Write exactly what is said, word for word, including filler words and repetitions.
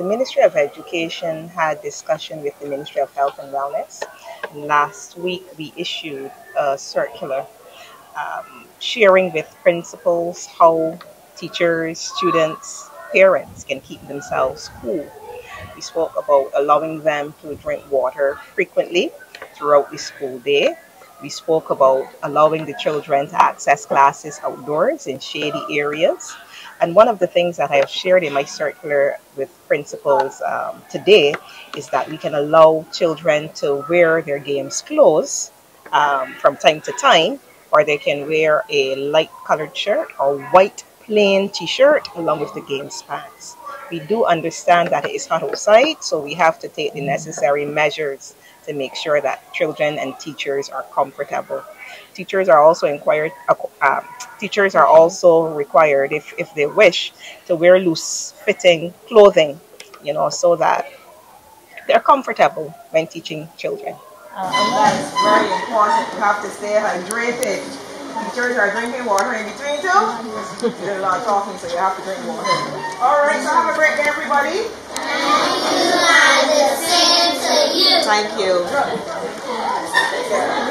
The Ministry of Education had discussion with the Ministry of Health and Wellness. Last week, we issued a circular um, sharing with principals how teachers, students, parents can keep themselves cool. We spoke about allowing them to drink water frequently throughout the school day. We spoke about allowing the children to access classes outdoors in shady areas. And one of the things that I have shared in my circular with principals um, today is that we can allow children to wear their games clothes um, from time to time, or they can wear a light colored shirt or white plain t-shirt along with the games pants. We do understand that it is hot outside, so we have to take the necessary measures to make sure that children and teachers are comfortable. Teachers are also inquired, uh, teachers are also required, if, if they wish, to wear loose-fitting clothing, you know, so that they're comfortable when teaching children. Uh, and that is very important. You have to stay hydrated. Teachers are drinking water in between, too. There's a lot of talking, so you have to drink water. All right, so have a great day, everybody. Thank you. Thank you.